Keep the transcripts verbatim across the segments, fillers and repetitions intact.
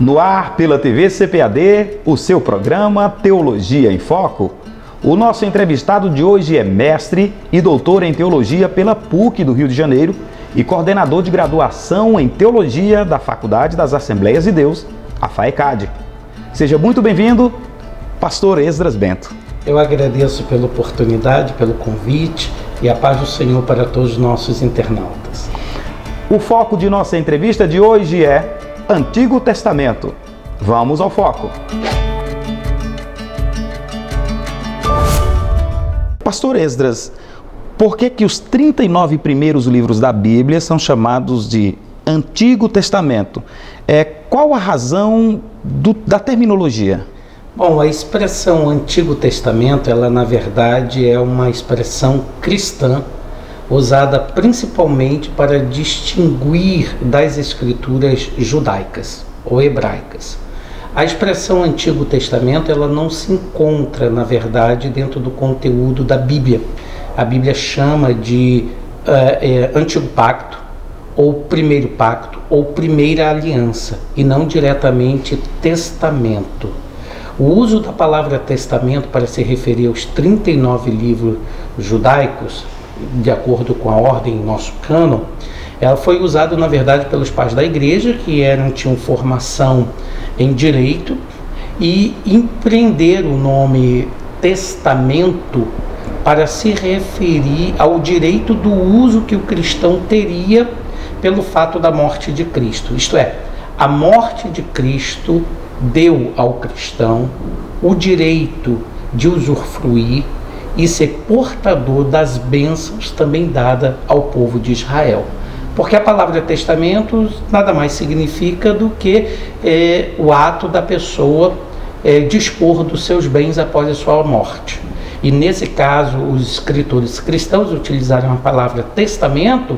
No ar pela T V C P A D, o seu programa Teologia em Foco. O nosso entrevistado de hoje é mestre e doutor em Teologia pela P U C do Rio de Janeiro e coordenador de graduação em Teologia da Faculdade das Assembleias de Deus, a FAECAD. Seja muito bem-vindo, pastor Esdras Bentho. Eu agradeço pela oportunidade, pelo convite e a paz do Senhor para todos os nossos internautas. O foco de nossa entrevista de hoje é Antigo Testamento. Vamos ao foco. Pastor Esdras, por que que os trinta e nove primeiros livros da Bíblia são chamados de Antigo Testamento? É, qual a razão do, da terminologia? Bom, a expressão Antigo Testamento, ela na verdade é uma expressão cristã, usada principalmente para distinguir das escrituras judaicas ou hebraicas. A expressão Antigo Testamento, ela não se encontra, na verdade, dentro do conteúdo da Bíblia. A Bíblia chama de uh, é, Antigo Pacto, ou Primeiro Pacto, ou Primeira Aliança, e não diretamente Testamento. O uso da palavra testamento para se referir aos trinta e nove livros judaicos, de acordo com a ordem em nosso cânon, ela foi usada, na verdade, pelos pais da igreja, que eram, tinham formação em direito, e empreender o nome testamento para se referir ao direito do uso que o cristão teria pelo fato da morte de Cristo. Isto é, a morte de Cristo deu ao cristão o direito de usufruir e ser portador das bênçãos também dada ao povo de Israel. Porque a palavra testamento nada mais significa do que é, o ato da pessoa é, dispor dos seus bens após a sua morte. E nesse caso, os escritores cristãos utilizaram a palavra testamento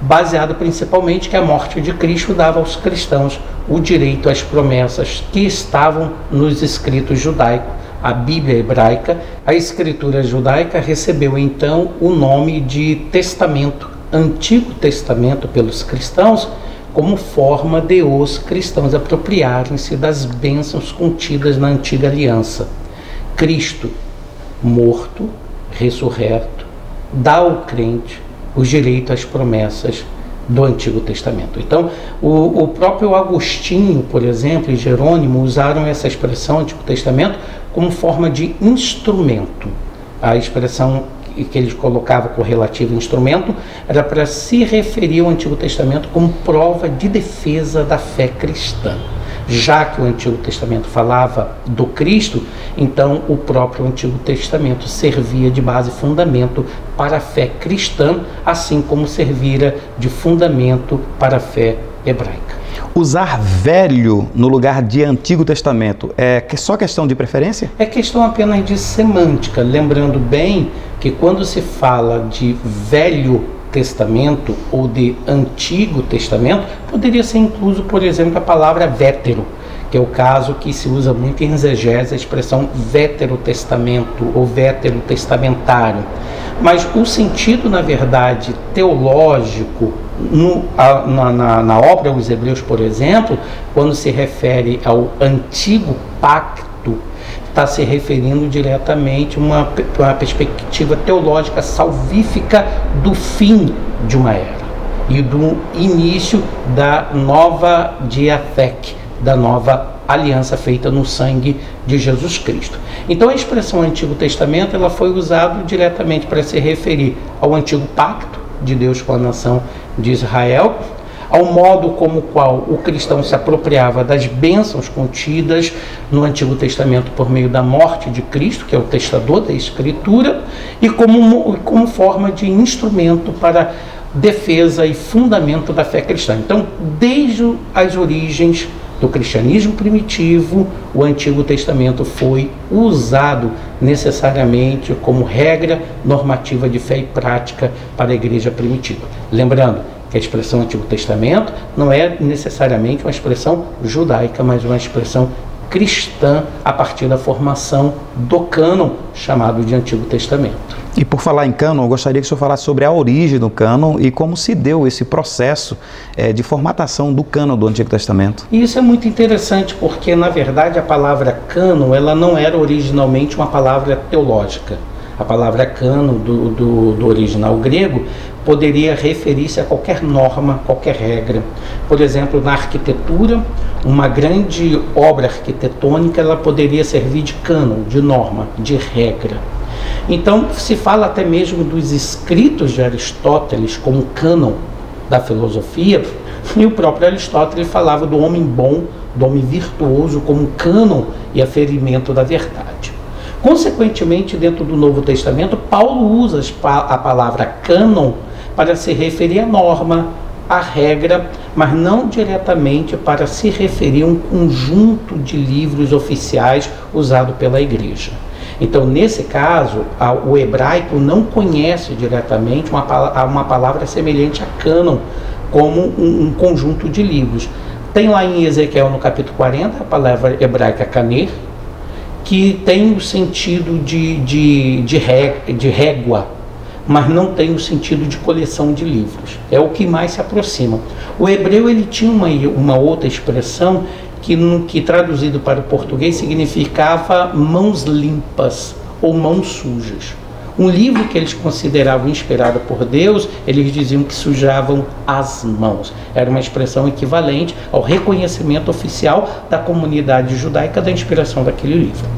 baseado principalmente que a morte de Cristo dava aos cristãos o direito às promessas que estavam nos escritos judaicos. A Bíblia hebraica, a escritura judaica recebeu então o nome de Testamento, Antigo Testamento pelos cristãos, como forma de os cristãos apropriarem-se das bênçãos contidas na Antiga Aliança. Cristo, morto, ressurreto, dá ao crente o direito às promessas do Antigo Testamento. Então, o, o próprio Agostinho, por exemplo, e Jerônimo usaram essa expressão Antigo Testamento como forma de instrumento. A expressão que eles colocavam com relativo instrumento era para se referir ao Antigo Testamento como prova de defesa da fé cristã. Já que o Antigo Testamento falava do Cristo, então o próprio Antigo Testamento servia de base, fundamento para a fé cristã, assim como servira de fundamento para a fé hebraica. Usar velho no lugar de Antigo Testamento é só questão de preferência? É questão apenas de semântica, lembrando bem que quando se fala de velho Testamento ou de Antigo Testamento, poderia ser incluso, por exemplo, a palavra vétero, que é o caso que se usa muito em exegese, a expressão veterotestamento ou veterotestamentário. Mas o sentido, na verdade, teológico, no, a, na, na, na obra Os Hebreus, por exemplo, quando se refere ao Antigo Pacto, está se referindo diretamente a uma, uma perspectiva teológica salvífica do fim de uma era e do início da nova diatheke, da nova aliança feita no sangue de Jesus Cristo. Então a expressão Antigo Testamento ela foi usada diretamente para se referir ao Antigo Pacto de Deus com a nação de Israel, ao modo como qual o cristão se apropriava das bênçãos contidas no Antigo Testamento por meio da morte de Cristo, que é o testador da Escritura, e como, como forma de instrumento para defesa e fundamento da fé cristã. Então, desde as origens do cristianismo primitivo, o Antigo Testamento foi usado necessariamente como regra normativa de fé e prática para a igreja primitiva. Lembrando que a expressão Antigo Testamento não é necessariamente uma expressão judaica, mas uma expressão cristã a partir da formação do cânon chamado de Antigo Testamento. E por falar em cânon, eu gostaria que o senhor falasse sobre a origem do cânon e como se deu esse processo é, de formatação do cânon do Antigo Testamento. E isso é muito interessante porque, na verdade, a palavra cânon ela não era originalmente uma palavra teológica. A palavra cânon do, do, do original grego poderia referir-se a qualquer norma, qualquer regra. Por exemplo, na arquitetura, uma grande obra arquitetônica ela poderia servir de cânon, de norma, de regra. Então, se fala até mesmo dos escritos de Aristóteles como cânon da filosofia, e o próprio Aristóteles falava do homem bom, do homem virtuoso como cânon e aferimento da verdade. Consequentemente, dentro do Novo Testamento, Paulo usa a palavra cânon para se referir à norma, à regra, mas não diretamente para se referir a um conjunto de livros oficiais usado pela Igreja. Então, nesse caso, o hebraico não conhece diretamente uma palavra semelhante a cânon como um conjunto de livros. Tem lá em Ezequiel, no capítulo quarenta, a palavra hebraica caner, que tem o sentido de, de, de, ré, de régua, mas não tem o sentido de coleção de livros. É o que mais se aproxima. O hebreu ele tinha uma, uma outra expressão que, que traduzido para o português significava mãos limpas ou mãos sujas. Um livro que eles consideravam inspirado por Deus, eles diziam que sujavam as mãos. Era uma expressão equivalente ao reconhecimento oficial da comunidade judaica da inspiração daquele livro.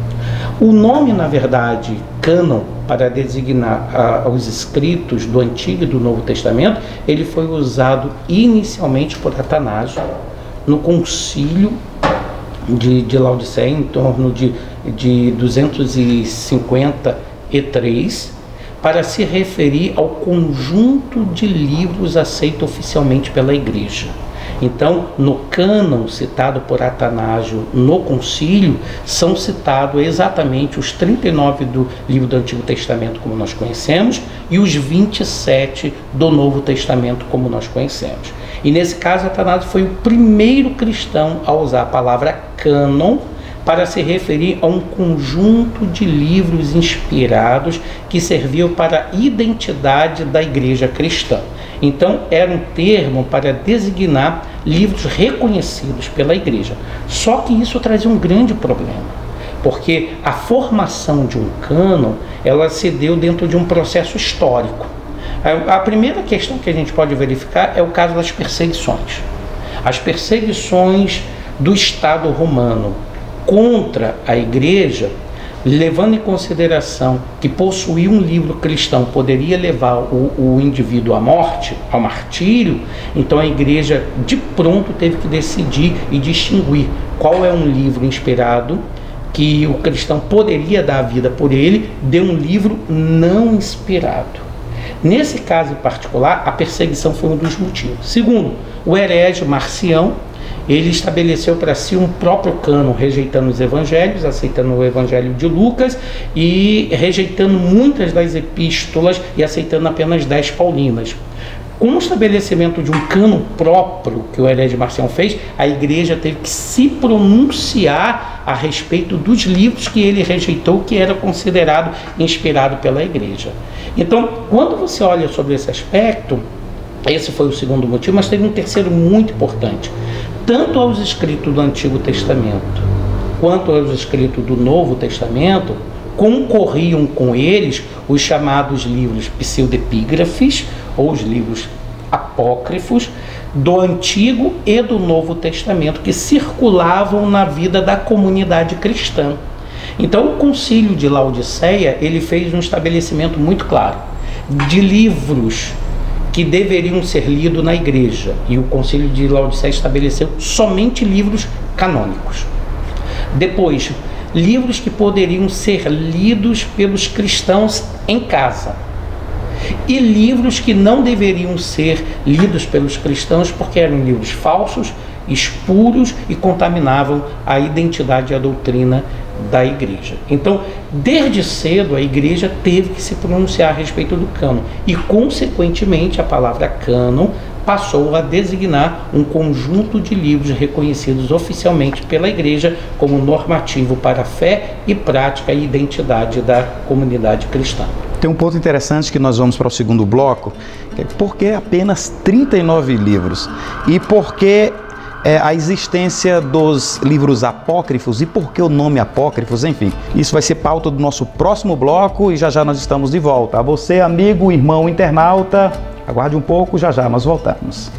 O nome, na verdade, cânon, para designar uh, os escritos do Antigo e do Novo Testamento, ele foi usado inicialmente por Atanásio no concílio de, de Laodiceia, em torno de, de duzentos e cinquenta e três, para se referir ao conjunto de livros aceito oficialmente pela Igreja. Então, no cânon citado por Atanásio no concílio, são citados exatamente os trinta e nove do livro do Antigo Testamento, como nós conhecemos, e os vinte e sete do Novo Testamento, como nós conhecemos. E nesse caso, Atanásio foi o primeiro cristão a usar a palavra cânon para se referir a um conjunto de livros inspirados que serviam para a identidade da Igreja cristã. Então, era um termo para designar livros reconhecidos pela Igreja. Só que isso trazia um grande problema, porque a formação de um cânon, ela se deu dentro de um processo histórico. A primeira questão que a gente pode verificar é o caso das perseguições. As perseguições do Estado romano contra a Igreja, levando em consideração que possuir um livro cristão poderia levar o, o indivíduo à morte, ao martírio, então a Igreja de pronto teve que decidir e distinguir qual é um livro inspirado, que o cristão poderia dar a vida por ele, de um livro não inspirado. Nesse caso em particular, a perseguição foi um dos motivos. Segundo, o herege Marcião, ele estabeleceu para si um próprio cânon, rejeitando os evangelhos, aceitando o evangelho de Lucas e rejeitando muitas das epístolas e aceitando apenas dez paulinas. Com o estabelecimento de um cânon próprio que o herege Marcião fez, a Igreja teve que se pronunciar a respeito dos livros que ele rejeitou, que era considerado inspirado pela Igreja. Então, quando você olha sobre esse aspecto, esse foi o segundo motivo, mas teve um terceiro muito importante. Tanto aos escritos do Antigo Testamento quanto aos escritos do Novo Testamento, concorriam com eles os chamados livros pseudepígrafes, ou os livros apócrifos, do Antigo e do Novo Testamento, que circulavam na vida da comunidade cristã. Então, o concílio de Laodiceia, ele fez um estabelecimento muito claro de livros que deveriam ser lidos na Igreja. E o concílio de Laodiceia estabeleceu somente livros canônicos. Depois, livros que poderiam ser lidos pelos cristãos em casa. E livros que não deveriam ser lidos pelos cristãos porque eram livros falsos, impuros e contaminavam a identidade e a doutrina da Igreja. Então, desde cedo, a Igreja teve que se pronunciar a respeito do cânon e, consequentemente, a palavra cânon passou a designar um conjunto de livros reconhecidos oficialmente pela Igreja como normativo para a fé e prática e identidade da comunidade cristã. Tem um ponto interessante que nós vamos para o segundo bloco, que é por que apenas trinta e nove livros e por que é, a existência dos livros apócrifos e por que o nome apócrifos, enfim. Isso vai ser pauta do nosso próximo bloco e já já nós estamos de volta. A você, amigo, irmão, internauta, aguarde um pouco, já já nós voltamos.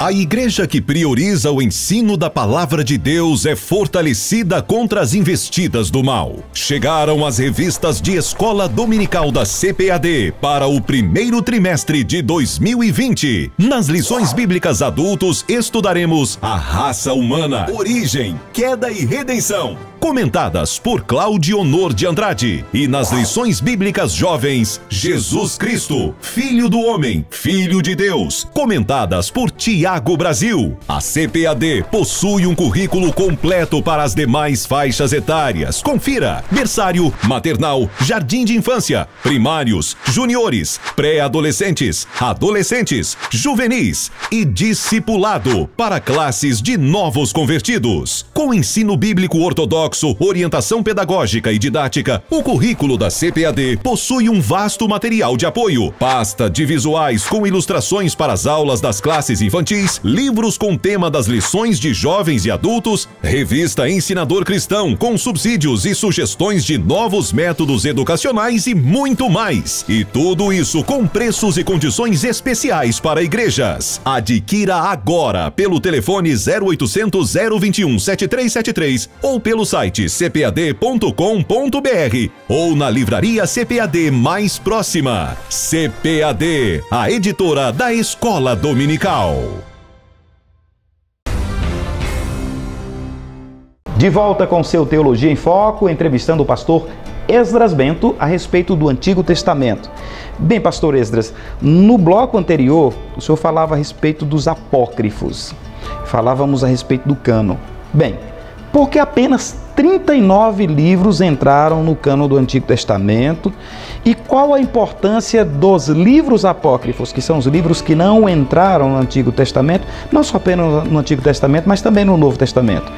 A igreja que prioriza o ensino da palavra de Deus é fortalecida contra as investidas do mal. Chegaram as revistas de escola dominical da C P A D para o primeiro trimestre de dois mil e vinte. Nas lições bíblicas adultos estudaremos a raça humana, origem, queda e redenção, comentadas por Cláudio Honor de Andrade. E nas lições bíblicas jovens, Jesus Cristo, Filho do Homem, Filho de Deus, comentadas por Tiago Brasil. A C P A D possui um currículo completo para as demais faixas etárias. Confira: berçário, maternal, jardim de infância, primários, juniores, pré-adolescentes, adolescentes, juvenis e discipulado para classes de novos convertidos. Com ensino bíblico ortodoxo, orientação pedagógica e didática, o currículo da C P A D possui um vasto material de apoio, pasta de visuais com ilustrações para as aulas das classes infantis, livros com tema das lições de jovens e adultos, revista Ensinador Cristão com subsídios e sugestões de novos métodos educacionais e muito mais. E tudo isso com preços e condições especiais para igrejas. Adquira agora pelo telefone zero oitocentos, zero vinte e um, setenta e três setenta e três ou pelo site site c p a d ponto com ponto b r ou na livraria C P A D mais próxima. C P A D, a editora da Escola Dominical. De volta com seu Teologia em Foco, entrevistando o pastor Esdras Bentho a respeito do Antigo Testamento. Bem, pastor Esdras, no bloco anterior o senhor falava a respeito dos apócrifos. Falávamos a respeito do cânon. Bem, porque apenas trinta e nove livros entraram no cânon do Antigo Testamento. E qual a importância dos livros apócrifos, que são os livros que não entraram no Antigo Testamento, não só apenas no Antigo Testamento, mas também no Novo Testamento?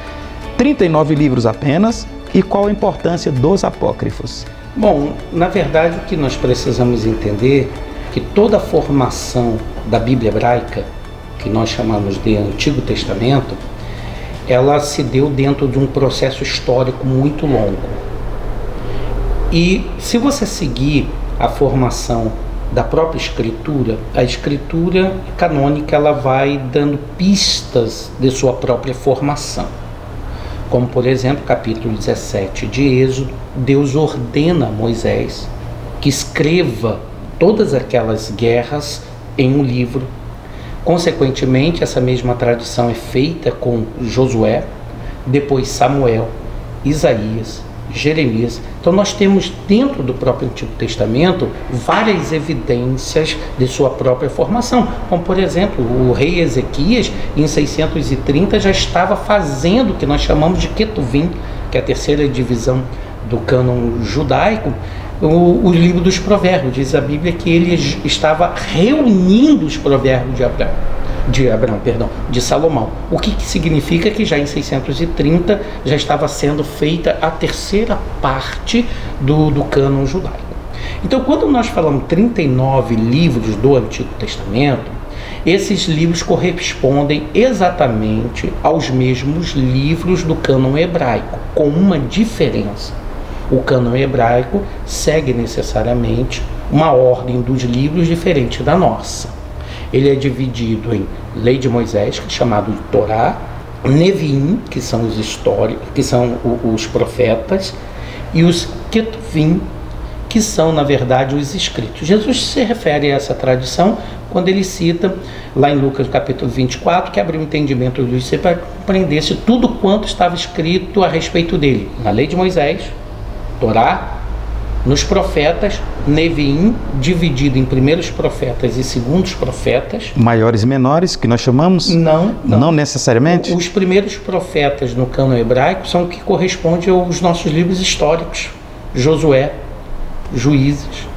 trinta e nove livros apenas. E qual a importância dos apócrifos? Bom, na verdade, o que nós precisamos entender é que toda a formação da Bíblia hebraica, que nós chamamos de Antigo Testamento, ela se deu dentro de um processo histórico muito longo. E se você seguir a formação da própria escritura, a escritura canônica ela vai dando pistas de sua própria formação. Como, por exemplo, capítulo dezessete de Êxodo, Deus ordena a Moisés que escreva todas aquelas guerras em um livro. Consequentemente, essa mesma tradição é feita com Josué, depois Samuel, Isaías, Jeremias. Então nós temos dentro do próprio Antigo Testamento várias evidências de sua própria formação. Como, por exemplo, o rei Ezequias, em seiscentos e trinta, já estava fazendo o que nós chamamos de Ketuvim, que é a terceira divisão do cânon judaico. O, o livro dos provérbios, diz a Bíblia que ele estava reunindo os provérbios de Abraão, de, Abraão, perdão, de Salomão, o que, que significa que já em seiscentos e trinta já estava sendo feita a terceira parte do, do cânon judaico. Então, quando nós falamos trinta e nove livros do Antigo Testamento, esses livros correspondem exatamente aos mesmos livros do cânon hebraico, com uma diferença. O cânon hebraico segue necessariamente uma ordem dos livros diferente da nossa. Ele é dividido em Lei de Moisés, que é chamado de Torá, Neviim, que são os históricos, que são os profetas, e os Ketuvim, que são, na verdade, os escritos. Jesus se refere a essa tradição quando ele cita, lá em Lucas capítulo vinte e quatro, que abriu o entendimento do juiz para compreender-se tudo quanto estava escrito a respeito dele, na Lei de Moisés, Torá, nos profetas, Neviim, dividido em primeiros profetas e segundos profetas. Maiores e menores, que nós chamamos? Não. Não, não necessariamente? Os primeiros profetas no cânon hebraico são o que corresponde aos nossos livros históricos. Josué, Juízes,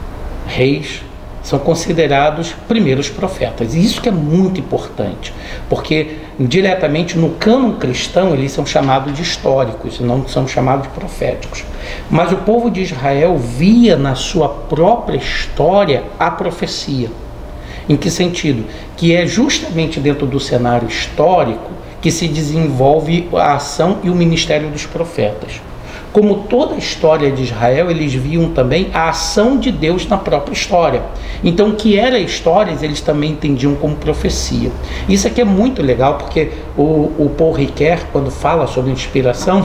Reis, são considerados primeiros profetas. E isso que é muito importante, porque diretamente no cânon cristão eles são chamados de históricos, não são chamados de proféticos. Mas o povo de Israel via na sua própria história a profecia. Em que sentido? Que é justamente dentro do cenário histórico que se desenvolve a ação e o ministério dos profetas. Como toda a história de Israel, eles viam também a ação de Deus na própria história. Então, o que era histórias, eles também entendiam como profecia. Isso aqui é muito legal, porque o, o Paul Ricoeur, quando fala sobre inspiração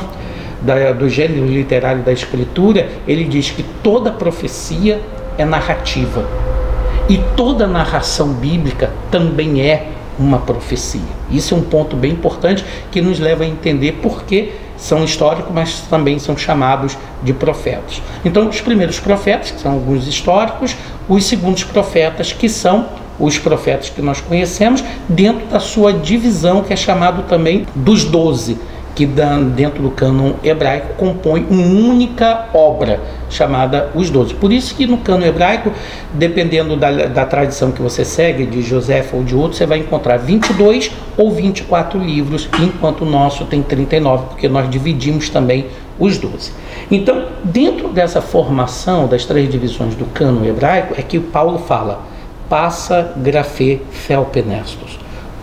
da, do gênero literário da escritura, ele diz que toda profecia é narrativa. E toda narração bíblica também é uma profecia. Isso é um ponto bem importante que nos leva a entender por que são históricos, mas também são chamados de profetas. Então, os primeiros profetas, que são alguns históricos, os segundos profetas, que são os profetas que nós conhecemos, dentro da sua divisão, que é chamado também dos doze, que dentro do cânon hebraico compõe uma única obra chamada os doze. Por isso que no cânon hebraico, dependendo da, da tradição que você segue, de José ou de outro, você vai encontrar vinte e dois ou vinte e quatro livros, enquanto o nosso tem trinta e nove, porque nós dividimos também os doze. Então, dentro dessa formação das três divisões do cânon hebraico, é que Paulo fala, passa grafê felpenestos,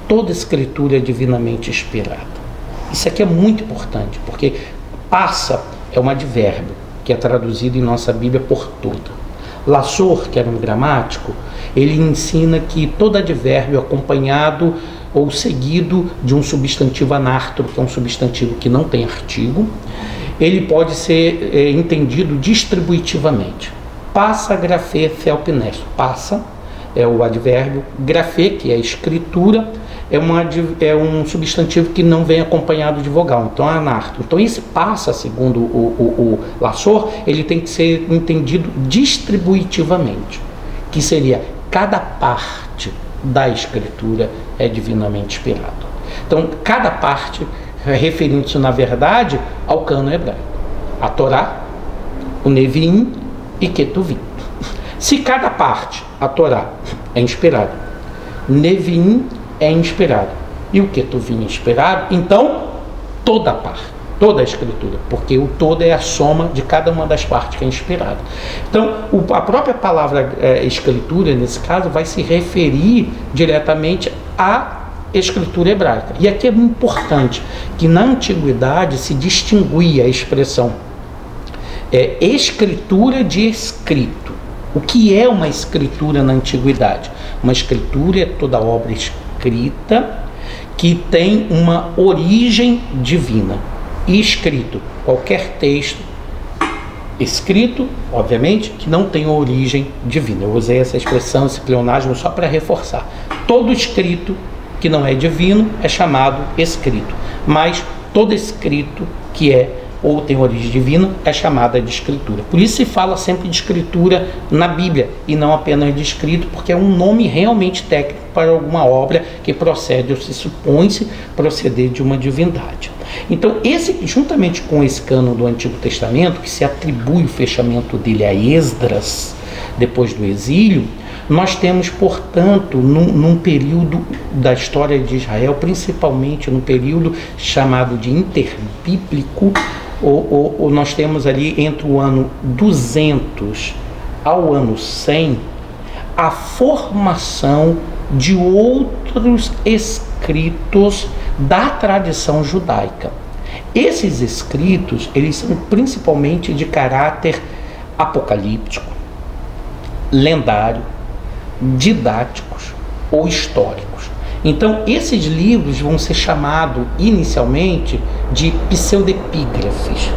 toda escritura é divinamente inspirada. Isso aqui é muito importante, porque passa é um advérbio, que é traduzido em nossa Bíblia por toda. Lassor, que era um gramático, ele ensina que todo advérbio acompanhado ou seguido de um substantivo anártero, que é um substantivo que não tem artigo, ele pode ser é, entendido distributivamente. Passa, grafê, felpinesto. Passa é o advérbio, grafê, que é a escritura, É, uma, é um substantivo que não vem acompanhado de vogal, então é anártico. Então esse passa, segundo o, o, o Lassor, ele tem que ser entendido distributivamente, que seria cada parte da escritura é divinamente inspirado. Então cada parte, referindo-se na verdade ao cânon hebraico, a Torá, o Neviim e Ketuvim. Se cada parte, a Torá, é inspirada, Neviim é inspirado. E o que tu vinha inspirado? Então, toda a parte, toda a escritura, porque o todo é a soma de cada uma das partes que é inspirada. Então, o, a própria palavra é, escritura, nesse caso, vai se referir diretamente à escritura hebraica. E aqui é importante que na antiguidade se distinguia a expressão é, escritura de escrito. O que é uma escritura na antiguidade? Uma escritura é toda obra escrita, escrita que tem uma origem divina. E escrito, qualquer texto escrito, obviamente, que não tem origem divina. Eu usei essa expressão, esse pleonasmo, só para reforçar. Todo escrito que não é divino é chamado escrito, mas todo escrito que é ou tem origem divina é chamada de escritura. Por isso se fala sempre de escritura na Bíblia e não apenas de escrito, porque é um nome realmente técnico para alguma obra que procede ou se supõe-se proceder de uma divindade. Então, esse, juntamente com esse cânon do Antigo Testamento, que se atribui o fechamento dele a Esdras, depois do exílio, nós temos, portanto, num, num período da história de Israel, principalmente no período chamado de interbíblico, Ou, ou, ou nós temos ali entre o ano duzentos ao ano cem a formação de outros escritos da tradição judaica. Esses escritos, eles são principalmente de caráter apocalíptico, lendário, didáticos ou históricos. Então, esses livros vão ser chamados inicialmente de pseudepígrafes,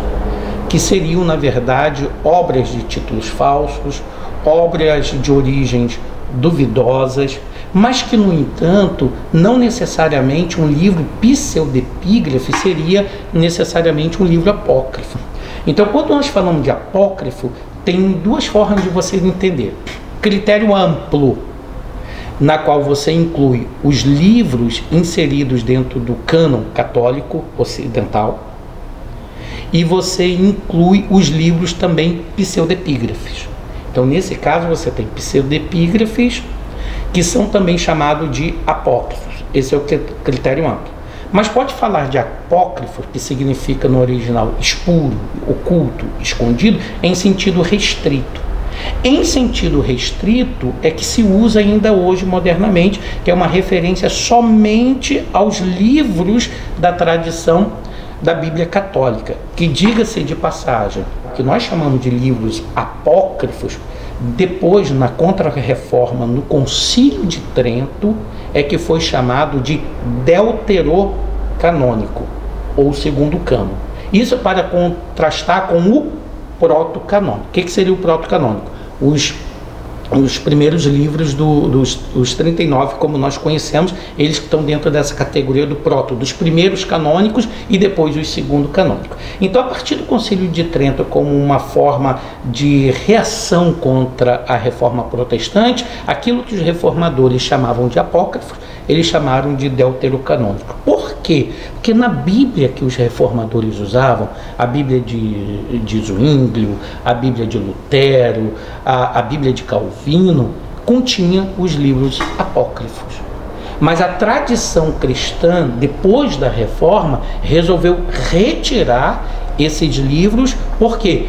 que seriam, na verdade, obras de títulos falsos, obras de origens duvidosas, mas que, no entanto, não necessariamente um livro pseudepígrafe seria necessariamente um livro apócrifo. Então, quando nós falamos de apócrifo, tem duas formas de você entender. Critério amplo, na qual você inclui os livros inseridos dentro do cânon católico ocidental e você inclui os livros também pseudepígrafes, Então, nesse caso, você tem pseudepígrafes, que são também chamados de apócrifos. Esse é o critério amplo. Mas pode falar de apócrifo, que significa no original espúrio, oculto, escondido, em sentido restrito. Em sentido restrito é que se usa ainda hoje modernamente, que é uma referência somente aos livros da tradição da Bíblia Católica, que, diga-se de passagem, que nós chamamos de livros apócrifos, depois, na Contra-Reforma, no Concílio de Trento, é que foi chamado de deuterocanônico, ou segundo cânon. Isso para contrastar com o protocanônico. O que, que seria o protocanônico? Os, os primeiros livros, do, dos os trinta e nove, como nós conhecemos, eles que estão dentro dessa categoria do proto, dos primeiros canônicos e depois os segundo canônicos. Então, a partir do Concílio de Trento, como uma forma de reação contra a Reforma Protestante, aquilo que os reformadores chamavam de apócrifos, eles chamaram de deuterocanônico. Por quê? Porque na Bíblia que os reformadores usavam, a Bíblia de, de Zwínglio, a Bíblia de Lutero, a, a Bíblia de Calvino, continha os livros apócrifos. Mas a tradição cristã, depois da Reforma, resolveu retirar esses livros. Por quê?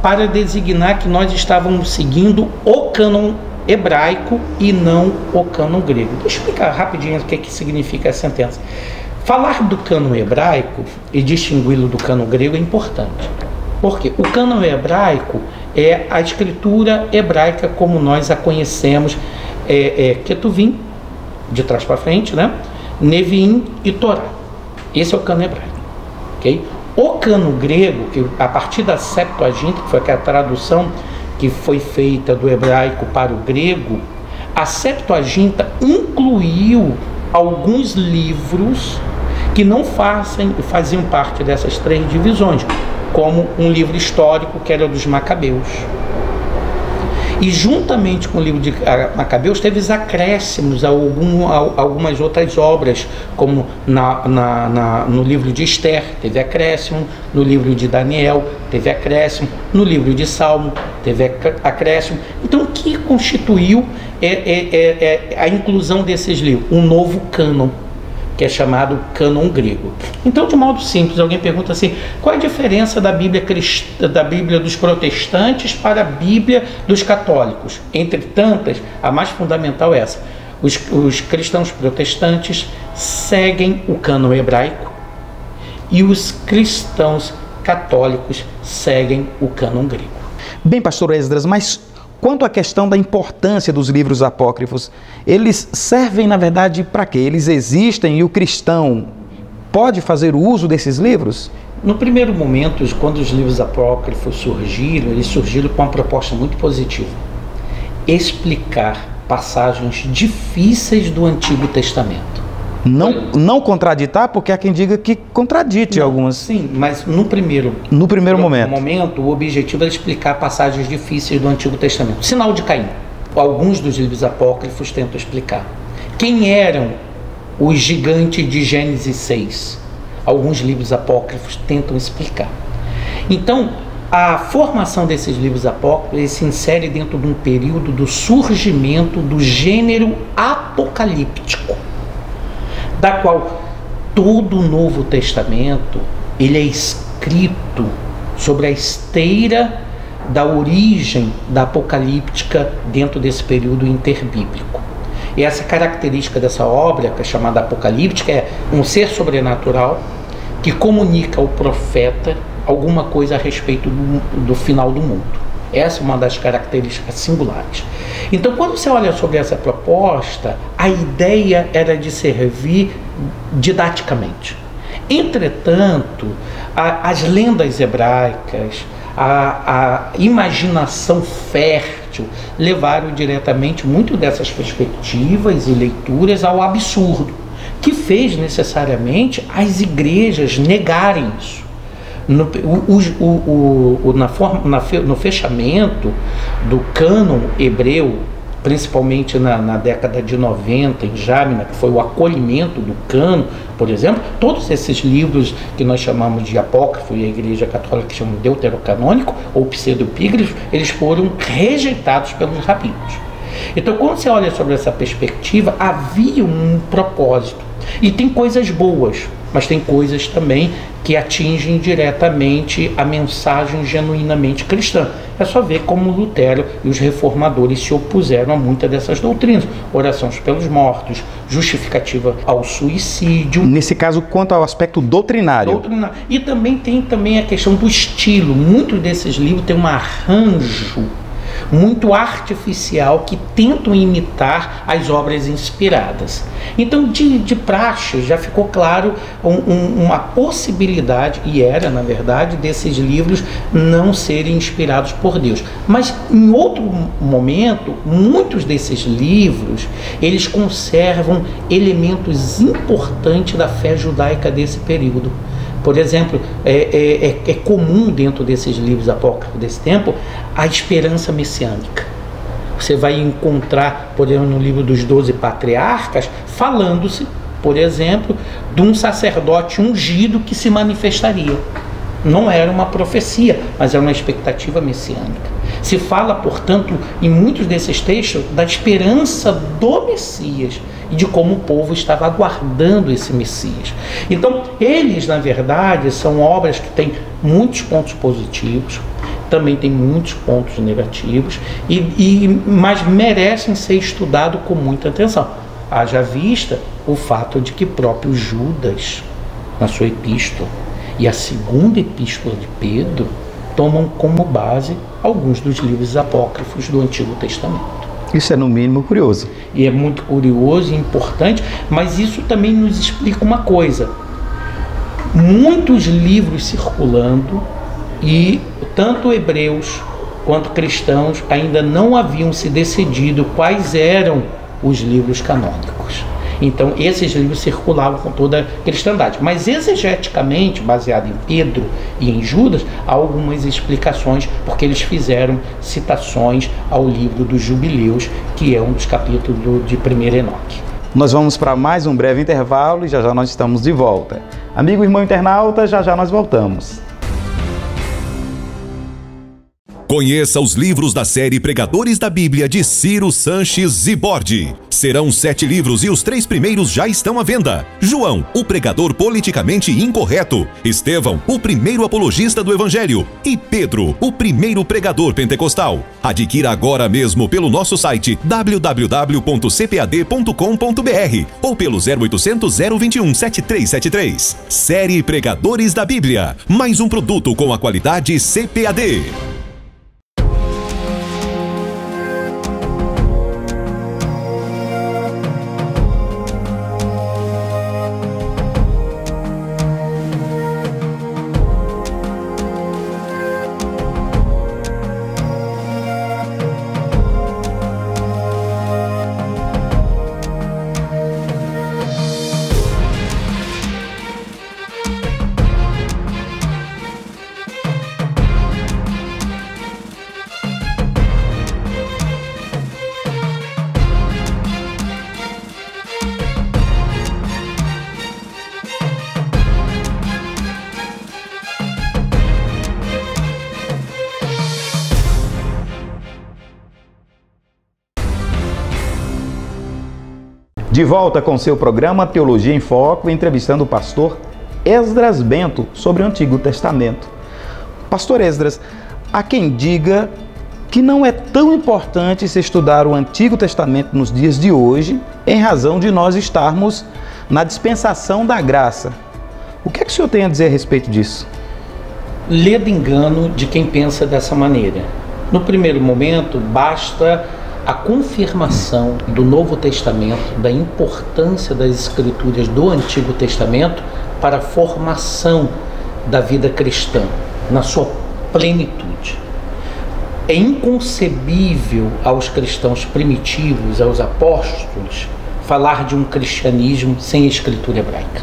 Para designar que nós estávamos seguindo o cânon hebraico e não o cânon grego. Deixa eu explicar rapidinho o que, é que significa essa sentença. Falar do cânon hebraico e distingui-lo do cânon grego é importante. Porque o cânon hebraico é a escritura hebraica como nós a conhecemos, é, é Ketuvim, de trás para frente, né? Neviim e Torá. Esse é o cânon hebraico. Okay? O cânon grego, que a partir da Septuaginta, que foi a tradução que foi feita do hebraico para o grego, a Septuaginta incluiu alguns livros que não fazem, faziam parte dessas três divisões, como um livro histórico que era dos Macabeus. E juntamente com o livro de Macabeus, teve os acréscimos a, algum, a algumas outras obras, como na, na, na, no livro de Esther, teve acréscimo, no livro de Daniel, teve acréscimo, no livro de Salmo, teve acréscimo. Então, o que constituiu é, é, é, é a inclusão desses livros? Um novo cânon, que é chamado cânon grego. Então, de modo simples, alguém pergunta assim, qual é a diferença da Bíblia, crist... da Bíblia dos protestantes para a Bíblia dos católicos? Entre tantas, a mais fundamental é essa. Os, os cristãos protestantes seguem o cânon hebraico e os cristãos católicos seguem o cânon grego. Bem, pastor Esdras, mas quanto à questão da importância dos livros apócrifos, eles servem, na verdade, para quê? Eles existem e o cristão pode fazer uso desses livros? No primeiro momento, quando os livros apócrifos surgiram, eles surgiram com uma proposta muito positiva: explicar passagens difíceis do Antigo Testamento. Não, não contraditar, porque há quem diga que contradite não, algumas. Sim, mas no primeiro, no primeiro no momento. momento, o objetivo é explicar passagens difíceis do Antigo Testamento. Sinal de Caim. Alguns dos livros apócrifos tentam explicar. Quem eram os gigantes de Gênesis seis? Alguns livros apócrifos tentam explicar. Então, a formação desses livros apócrifos se insere dentro de um período do surgimento do gênero apocalíptico, da qual todo o Novo Testamento ele é escrito sobre a esteira da origem da apocalíptica dentro desse período interbíblico. E essa característica dessa obra, que é chamada apocalíptica, é um ser sobrenatural que comunica ao profeta alguma coisa a respeito do, do final do mundo. Essa é uma das características singulares. Então, quando você olha sobre essa proposta, a ideia era de servir didaticamente. Entretanto, a, as lendas hebraicas, a, a imaginação fértil, levaram diretamente muito dessas perspectivas e leituras ao absurdo, que fez necessariamente as igrejas negarem isso. No, o, o, o, na forma, na fe, no fechamento do cânon hebreu, principalmente na, na década de noventa, em Jâmnia, que foi o acolhimento do cano, por exemplo, todos esses livros que nós chamamos de apócrifo e a Igreja Católica chama de deuterocanônico ou pseudopígrafo, eles foram rejeitados pelos rabinos. Então, quando você olha sobre essa perspectiva, havia um propósito. E tem coisas boas, mas tem coisas também que atingem diretamente a mensagem genuinamente cristã. É só ver como Lutero e os reformadores se opuseram a muitas dessas doutrinas. Oração pelos mortos, justificativa ao suicídio. Nesse caso, quanto ao aspecto doutrinário. Doutrinário. E também tem também a questão do estilo. Muitos desses livros têm um arranjo muito artificial que tentam imitar as obras inspiradas. Então, de, de praxe, já ficou claro um, um, uma possibilidade, e era, na verdade, desses livros não serem inspirados por Deus. Mas, em outro momento, muitos desses livros, eles conservam elementos importantes da fé judaica desse período. Por exemplo, é, é, é comum dentro desses livros apócrifos desse tempo a esperança messiânica. Você vai encontrar, por exemplo, no livro dos Doze Patriarcas, falando-se, por exemplo, de um sacerdote ungido que se manifestaria. Não era uma profecia, mas era uma expectativa messiânica. Se fala, portanto, em muitos desses textos, da esperança do Messias e de como o povo estava aguardando esse Messias. Então, eles, na verdade, são obras que têm muitos pontos positivos, também tem muitos pontos negativos, e, e, mas merecem ser estudados com muita atenção. Haja vista o fato de que próprio Judas, na sua epístola, e a segunda epístola de Pedro tomam como base alguns dos livros apócrifos do Antigo Testamento. Isso é no mínimo curioso. E é muito curioso e importante, mas isso também nos explica uma coisa. Muitos livros circulando e tanto hebreus quanto cristãos ainda não haviam se decidido quais eram os livros canônicos. Então, esses livros circulavam com toda a cristandade. Mas, exegeticamente, baseado em Pedro e em Judas, há algumas explicações, porque eles fizeram citações ao livro dos Jubileus, que é um dos capítulos de primeiro Enoque. Nós vamos para mais um breve intervalo e já já nós estamos de volta. Amigo e irmão internauta, já já nós voltamos. Conheça os livros da série Pregadores da Bíblia de Ciro Sanches Zibordi. Serão sete livros e os três primeiros já estão à venda. João, o pregador politicamente incorreto. Estevão, o primeiro apologista do Evangelho. E Pedro, o primeiro pregador pentecostal. Adquira agora mesmo pelo nosso site w w w ponto c p a d ponto com ponto b r ou pelo zero oitocentos, zero vinte e um, setenta e três setenta e três. Série Pregadores da Bíblia. Mais um produto com a qualidade C P A D. De volta com seu programa Teologia em Foco, entrevistando o pastor Esdras Bentho sobre o Antigo Testamento. Pastor Esdras, há quem diga que não é tão importante se estudar o Antigo Testamento nos dias de hoje, em razão de nós estarmos na dispensação da graça. O que é que o senhor tem a dizer a respeito disso? Ledo engano de quem pensa dessa maneira. No primeiro momento, basta a confirmação do Novo Testamento, da importância das escrituras do Antigo Testamento para a formação da vida cristã, na sua plenitude. É inconcebível aos cristãos primitivos, aos apóstolos, falar de um cristianismo sem a escritura hebraica.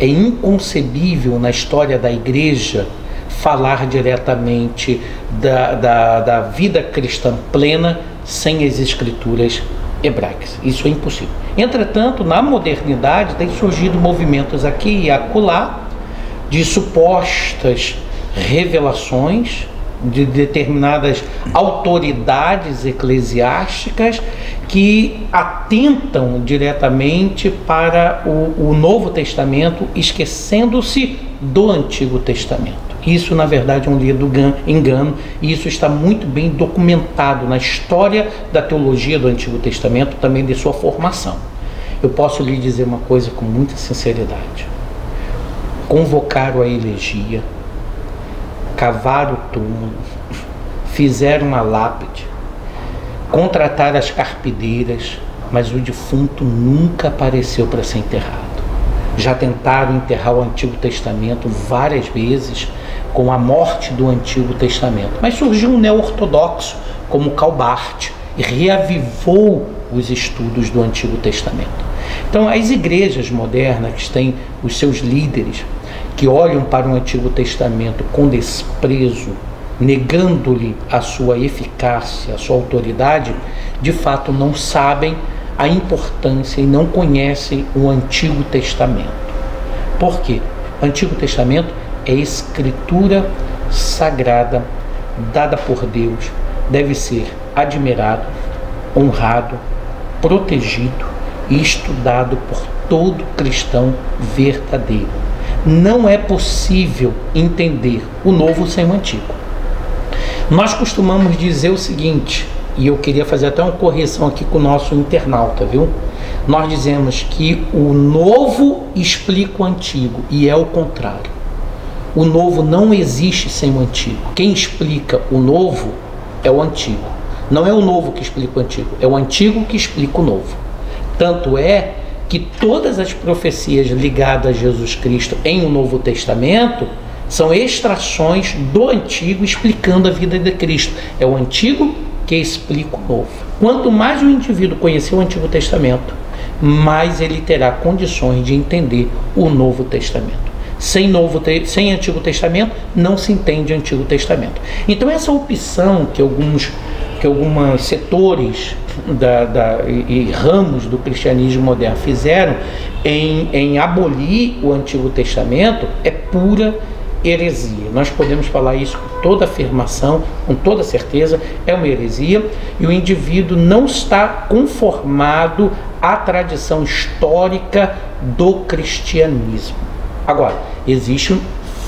É inconcebível na história da Igreja falar diretamente da, da, da vida cristã plena sem as escrituras hebraicas. Isso é impossível. Entretanto, na modernidade, têm surgido movimentos aqui e acolá de supostas revelações de determinadas autoridades eclesiásticas que atentam diretamente para o, o Novo Testamento, esquecendo-se do Antigo Testamento. Isso, na verdade, é um lido engano, e isso está muito bem documentado na história da teologia do Antigo Testamento, também de sua formação. Eu posso lhe dizer uma coisa com muita sinceridade. Convocaram a elegia, cavaram o túmulo, fizeram uma lápide, contrataram as carpideiras, mas o defunto nunca apareceu para ser enterrado. Já tentaram enterrar o Antigo Testamento várias vezes com a morte do Antigo Testamento. Mas surgiu um neo-ortodoxo como Karl Barth e reavivou os estudos do Antigo Testamento. Então, as igrejas modernas que têm os seus líderes que olham para o Antigo Testamento com desprezo, negando-lhe a sua eficácia, a sua autoridade, de fato não sabem a importância e não conhecem o Antigo Testamento. Por quê? O Antigo Testamento é escritura sagrada, dada por Deus, deve ser admirado, honrado, protegido e estudado por todo cristão verdadeiro. Não é possível entender o novo sem o antigo. Nós costumamos dizer o seguinte, e eu queria fazer até uma correção aqui com o nosso internauta, viu? Nós dizemos que o novo explica o antigo, e é o contrário. O novo não existe sem o antigo. Quem explica o novo é o antigo. Não é o novo que explica o antigo, é o antigo que explica o novo. Tanto é que todas as profecias ligadas a Jesus Cristo em o Novo Testamento são extrações do antigo explicando a vida de Cristo. É o antigo que explica o novo. Quanto mais o indivíduo conhecer o Antigo Testamento, mais ele terá condições de entender o Novo Testamento. Sem, novo te- sem Antigo Testamento, não se entende Antigo Testamento. Então, essa opção que alguns, que alguns setores da, da, e, e ramos do cristianismo moderno fizeram em, em abolir o Antigo Testamento é pura heresia. Nós podemos falar isso com toda afirmação, com toda certeza, é uma heresia, e o indivíduo não está conformado à tradição histórica do cristianismo. Agora, existem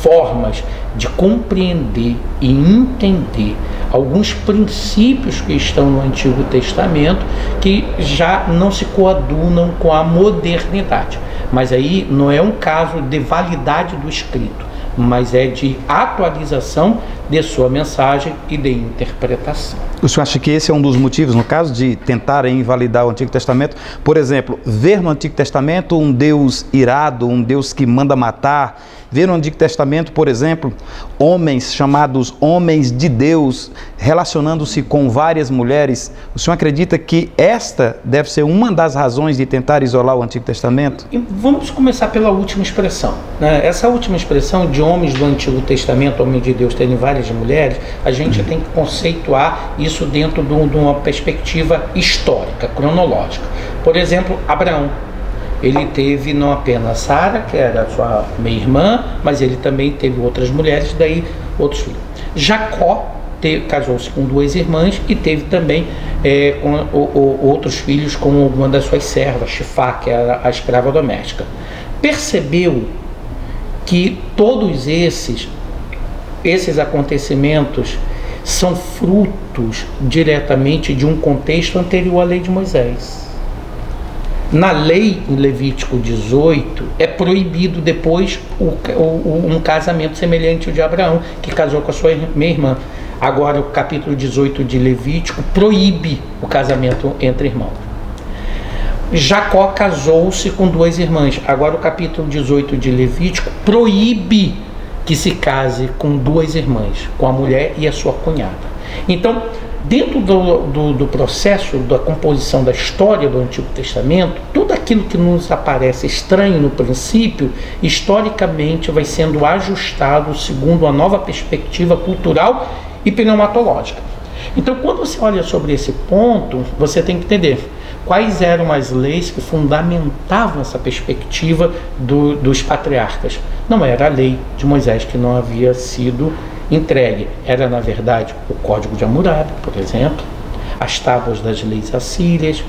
formas de compreender e entender alguns princípios que estão no Antigo Testamento que já não se coadunam com a modernidade. Mas aí não é um caso de validade do escrito, mas é de atualização de sua mensagem e de interpretação. O senhor acha que esse é um dos motivos, no caso, de tentarem invalidar o Antigo Testamento? Por exemplo, ver no Antigo Testamento um Deus irado, um Deus que manda matar. Ver no Antigo Testamento, por exemplo, homens chamados homens de Deus, relacionando-se com várias mulheres. O senhor acredita que esta deve ser uma das razões de tentar isolar o Antigo Testamento? E vamos começar pela última expressão, né? Essa última expressão de homens do Antigo Testamento, homens de Deus, terem várias de mulheres, a gente tem que conceituar isso dentro de uma perspectiva histórica, cronológica. Por exemplo, Abraão, ele teve não apenas Sara, que era sua meia-irmã, mas ele também teve outras mulheres, daí outros filhos. Jacó teve, casou-se com duas irmãs e teve também é, com, ou, ou, outros filhos com uma das suas servas, Shifá, que era a escrava doméstica. Percebeu que todos esses Esses acontecimentos são frutos diretamente de um contexto anterior à lei de Moisés. Na lei, em Levítico dezoito, é proibido depois o, o, um casamento semelhante ao de Abraão, que casou com a sua meia-irmã. Agora, o capítulo dezoito de Levítico proíbe o casamento entre irmãos. Jacó casou-se com duas irmãs. Agora, o capítulo dezoito de Levítico proíbe que se case com duas irmãs, com a mulher e a sua cunhada. Então, dentro do, do, do processo da composição da história do Antigo Testamento, tudo aquilo que nos aparece estranho no princípio, historicamente vai sendo ajustado segundo uma nova perspectiva cultural e pneumatológica. Então, quando você olha sobre esse ponto, você tem que entender quais eram as leis que fundamentavam essa perspectiva do, dos patriarcas. Não era a lei de Moisés, que não havia sido entregue. Era, na verdade, o Código de Hammurabi, por exemplo, as tábuas das leis assírias,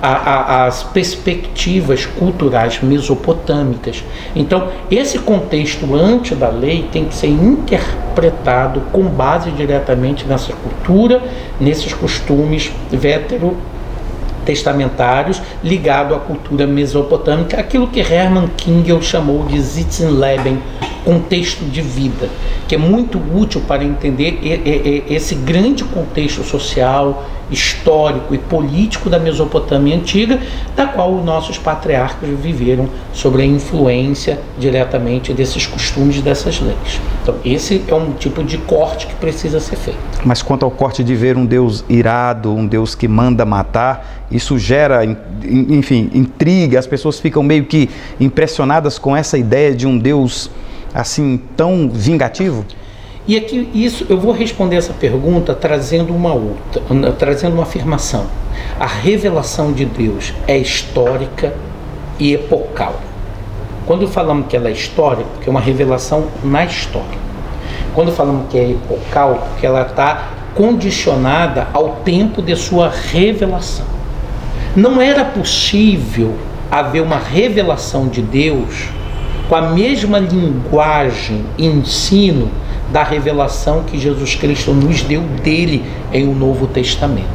a, a, as perspectivas culturais mesopotâmicas. Então, esse contexto ante da lei tem que ser interpretado com base diretamente nessa cultura, nesses costumes veterotestamentários ligado à cultura mesopotâmica, aquilo que Hermann Kingel chamou de Sitzenleben, contexto de vida, que é muito útil para entender esse grande contexto social, histórico e político da Mesopotâmia Antiga, da qual os nossos patriarcas viveram sobre a influência diretamente desses costumes, dessas leis. Então, esse é um tipo de corte que precisa ser feito. Mas quanto ao corte de ver um Deus irado, um Deus que manda matar, isso gera, enfim, intriga, as pessoas ficam meio que impressionadas com essa ideia de um Deus assim, tão vingativo? E aqui, isso, eu vou responder essa pergunta trazendo uma outra, trazendo uma afirmação. A revelação de Deus é histórica e epocal. Quando falamos que ela é histórica, porque é uma revelação na história. Quando falamos que é epocal, porque ela está condicionada ao tempo de sua revelação. Não era possível haver uma revelação de Deus com a mesma linguagem e ensino da revelação que Jesus Cristo nos deu dele em um Novo Testamento.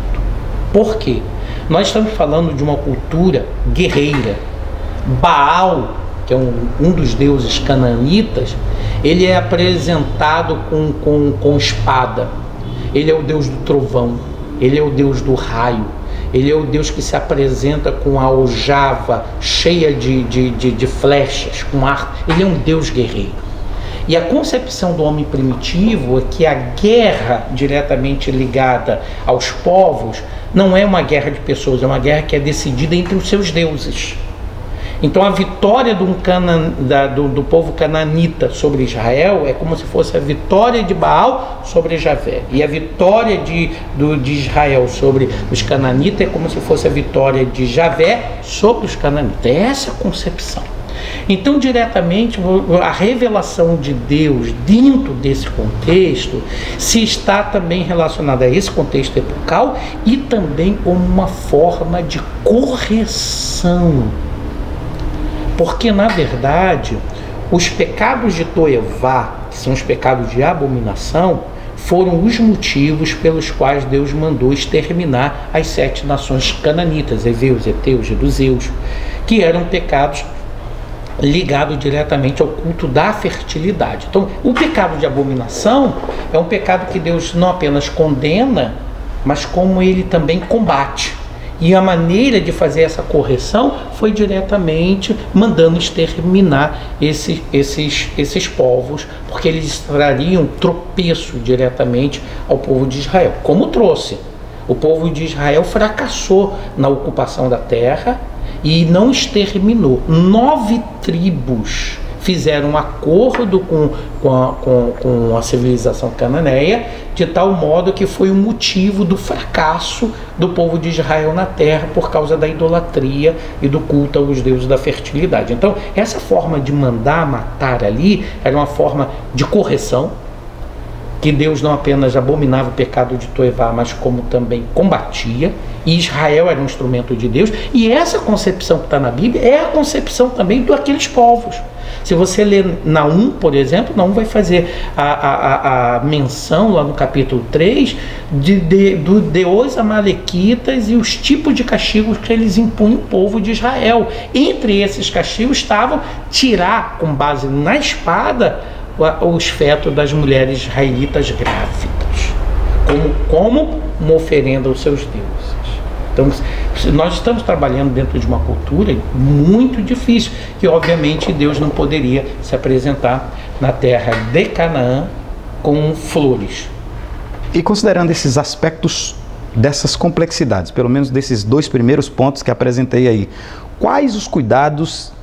Por quê? Nós estamos falando de uma cultura guerreira. Baal, que é um, um dos deuses canaanitas, ele é apresentado com, com, com espada. Ele é o deus do trovão, ele é o deus do raio. Ele é o Deus que se apresenta com a aljava cheia de, de, de, de flechas, com arco. Ele é um Deus guerreiro. E a concepção do homem primitivo é que a guerra diretamente ligada aos povos não é uma guerra de pessoas, é uma guerra que é decidida entre os seus deuses. Então a vitória do, cana, da, do, do povo cananita sobre Israel é como se fosse a vitória de Baal sobre Javé. E a vitória de, do, de Israel sobre os cananitas é como se fosse a vitória de Javé sobre os cananitas. Essa é a concepção. Então, diretamente, a revelação de Deus dentro desse contexto se está também relacionada a esse contexto epocal e também como uma forma de correção. Porque, na verdade, os pecados de Toevá, que são os pecados de abominação, foram os motivos pelos quais Deus mandou exterminar as sete nações cananitas, heveus, heteus, jebuseus, que eram pecados ligados diretamente ao culto da fertilidade. Então, o pecado de abominação é um pecado que Deus não apenas condena, mas como ele também combate. E a maneira de fazer essa correção foi diretamente mandando exterminar esses, esses, esses povos, porque eles trariam tropeço diretamente ao povo de Israel. Como trouxe? O povo de Israel fracassou na ocupação da terra e não exterminou. Nove tribos fizeram um acordo com, com, a, com, com a civilização cananeia, de tal modo que foi o motivo do fracasso do povo de Israel na terra por causa da idolatria e do culto aos deuses da fertilidade. Então, essa forma de mandar matar ali era uma forma de correção, que Deus não apenas abominava o pecado de Toevá, mas como também combatia, e Israel era um instrumento de Deus, e essa concepção que está na Bíblia é a concepção também daqueles povos. Se você ler Naum, por exemplo, Naum vai fazer a, a, a menção lá no capítulo três de, de, do deus amalequitas e os tipos de castigos que eles impunham o povo de Israel. Entre esses castigos estavam tirar, com base na espada, os fetos das mulheres israelitas grávidas, como, como uma oferenda aos seus deuses. Então, nós estamos trabalhando dentro de uma cultura muito difícil, que obviamente Deus não poderia se apresentar na terra de Canaã com flores. E considerando esses aspectos dessas complexidades, pelo menos desses dois primeiros pontos que apresentei aí, quais os cuidados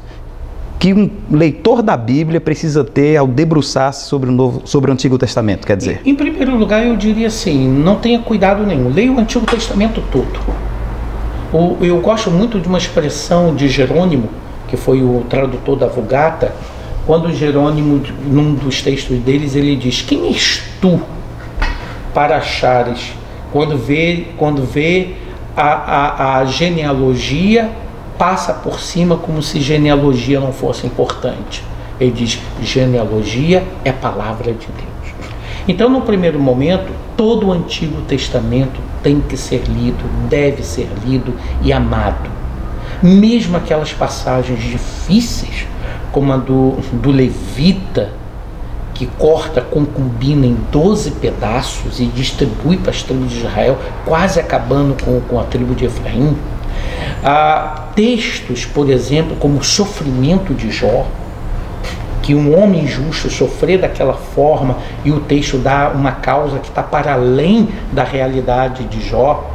que um leitor da Bíblia precisa ter ao debruçar-se sobre o novo, sobre o Antigo Testamento, quer dizer? Em primeiro lugar, eu diria assim, não tenha cuidado nenhum. Leia o Antigo Testamento todo. O, eu gosto muito de uma expressão de Jerônimo, que foi o tradutor da Vulgata, quando Jerônimo, num dos textos deles, ele diz: quem és tu para achares, quando vê, quando vê a, a, a genealogia, passa por cima como se genealogia não fosse importante. Ele diz, genealogia é palavra de Deus. Então, no primeiro momento, todo o Antigo Testamento tem que ser lido, deve ser lido e amado. Mesmo aquelas passagens difíceis, como a do, do Levita, que corta a concubina em doze pedaços e distribui para as tribos de Israel, quase acabando com, com a tribo de Efraim. Há textos, por exemplo, como o sofrimento de Jó, que um homem justo sofrer daquela forma e o texto dá uma causa que está para além da realidade de Jó.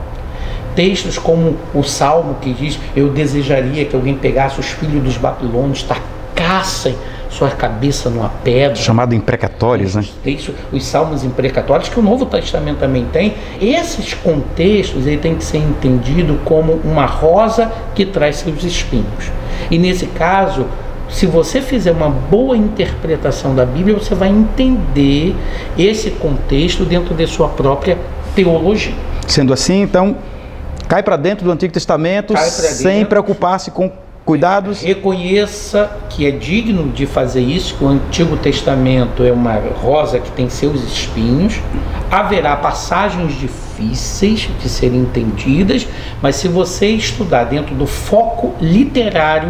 Textos como o Salmo, que diz: eu desejaria que alguém pegasse os filhos dos babilônios, tacassem sua cabeça numa pedra. Chamado imprecatórios, né? Textos, os salmos imprecatórios, que o Novo Testamento também tem. Esses contextos ele tem que ser entendido como uma rosa que traz seus espinhos. E nesse caso, se você fizer uma boa interpretação da Bíblia, você vai entender esse contexto dentro de sua própria teologia. Sendo assim, então, cai para dentro do Antigo Testamento sem preocupar-se com cuidados. Reconheça que é digno de fazer isso, que o Antigo Testamento é uma rosa que tem seus espinhos. Haverá passagens difíceis de serem entendidas, mas se você estudar dentro do foco literário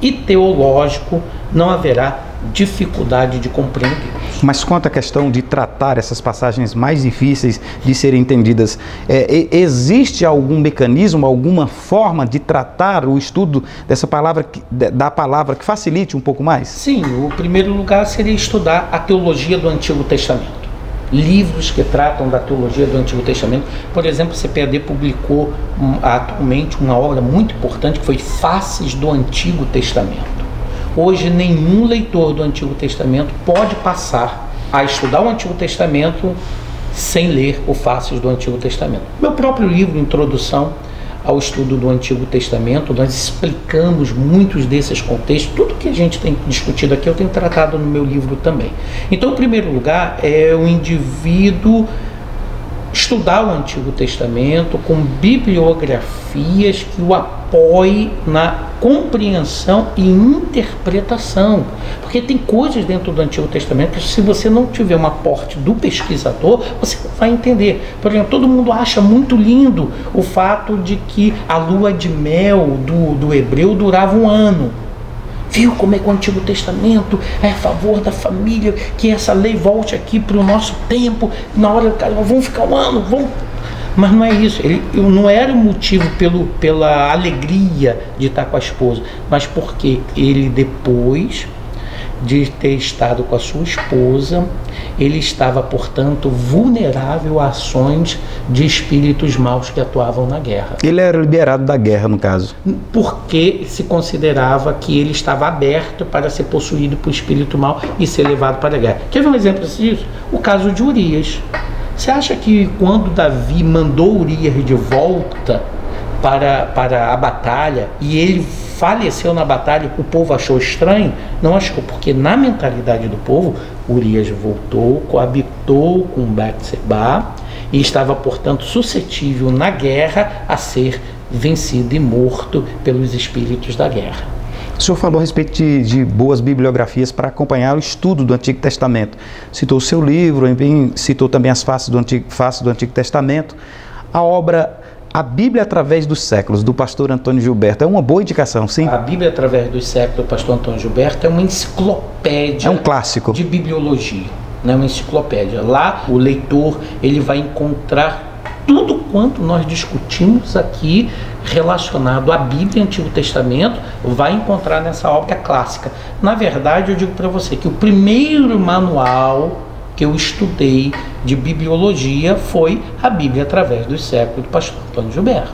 e teológico, não haverá dificuldade de compreender. Mas quanto à questão de tratar essas passagens mais difíceis de serem entendidas, é, existe algum mecanismo, alguma forma de tratar o estudo dessa palavra, da palavra, que facilite um pouco mais? Sim, o primeiro lugar seria estudar a teologia do Antigo Testamento. Livros que tratam da teologia do Antigo Testamento. Por exemplo, o C P A D publicou atualmente uma obra muito importante que foi Faces do Antigo Testamento. Hoje, nenhum leitor do Antigo Testamento pode passar a estudar o Antigo Testamento sem ler o Faces do Antigo Testamento. Meu próprio livro, Introdução ao Estudo do Antigo Testamento, nós explicamos muitos desses contextos. Tudo que a gente tem discutido aqui, eu tenho tratado no meu livro também. Então, em primeiro lugar, é o indivíduo estudar o Antigo Testamento com bibliografias que o apoie na compreensão e interpretação, porque tem coisas dentro do Antigo Testamento que, se você não tiver um aporte do pesquisador, você não vai entender. Por exemplo, todo mundo acha muito lindo o fato de que a lua de mel do, do hebreu durava um ano. Viu como é que o Antigo Testamento é a favor da família, que essa lei volte aqui para o nosso tempo, na hora do cara, vamos ficar um ano, vamos... Mas não é isso, ele não era o motivo pelo, pela alegria de estar com a esposa, mas porque ele, depois de ter estado com a sua esposa, ele estava, portanto, vulnerável a ações de espíritos maus que atuavam na guerra. Ele era liberado da guerra, no caso. Porque se considerava que ele estava aberto para ser possuído por espírito mau e ser levado para a guerra. Quer ver um exemplo disso? O caso de Urias. Você acha que quando Davi mandou Urias de volta para, para a batalha e ele faleceu na batalha, o povo achou estranho? Não achou, porque na mentalidade do povo, Urias voltou, coabitou com Batseba e estava, portanto, suscetível na guerra a ser vencido e morto pelos espíritos da guerra. O senhor falou a respeito de, de boas bibliografias para acompanhar o estudo do Antigo Testamento. Citou o seu livro, enfim, citou também as faces do Antigo, faces do Antigo Testamento. A obra A Bíblia Através dos Séculos, do pastor Antônio Gilberto, é uma boa indicação, sim? A Bíblia Através dos Séculos, do pastor Antônio Gilberto, é uma enciclopédia, é um clássico de bibliologia, né? Uma enciclopédia. Lá o leitor ele vai encontrar tudo quanto nós discutimos aqui relacionado à Bíblia e ao Antigo Testamento, vai encontrar nessa obra clássica. Na verdade, eu digo para você que o primeiro manual que eu estudei de bibliologia foi A Bíblia Através dos Séculos, do pastor Antônio Gilberto.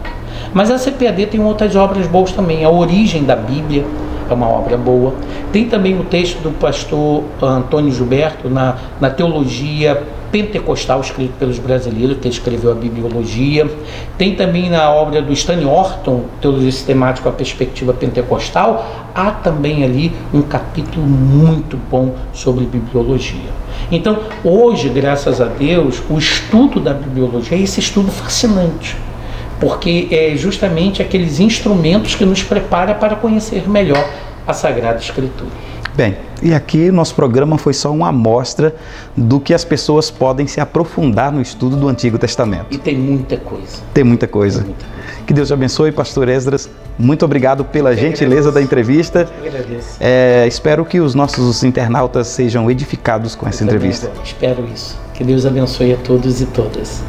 Mas a C P A D tem outras obras boas também, A Origem da Bíblia, é uma obra boa. Tem também um texto do pastor Antônio Gilberto na, na Teologia Pentecostal, escrito pelos brasileiros, que escreveu a bibliologia. Tem também na obra do Stan Horton, Teologia Sistemática, a Perspectiva Pentecostal, há também ali um capítulo muito bom sobre bibliologia. Então, hoje, graças a Deus, o estudo da bibliologia é esse estudo fascinante, porque é justamente aqueles instrumentos que nos prepara para conhecer melhor a Sagrada Escritura. Bem, e aqui nosso programa foi só uma amostra do que as pessoas podem se aprofundar no estudo do Antigo Testamento. E tem muita coisa. Tem muita coisa. Tem muita coisa. Que Deus te abençoe, pastor Esdras. Muito obrigado pela gentileza da entrevista. Eu agradeço. É, espero que os nossos internautas sejam edificados com essa entrevista. Espero isso. Que Deus abençoe a todos e todas.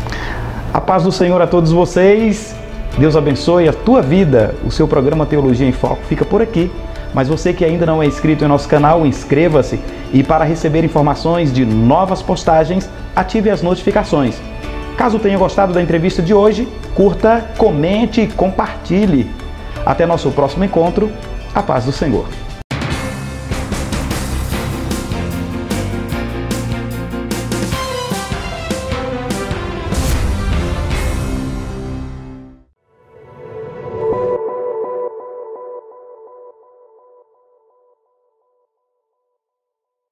A paz do Senhor a todos vocês. Deus abençoe a tua vida. O seu programa Teologia em Foco fica por aqui. Mas você que ainda não é inscrito em nosso canal, inscreva-se. E para receber informações de novas postagens, ative as notificações. Caso tenha gostado da entrevista de hoje, curta, comente e compartilhe. Até nosso próximo encontro. A paz do Senhor.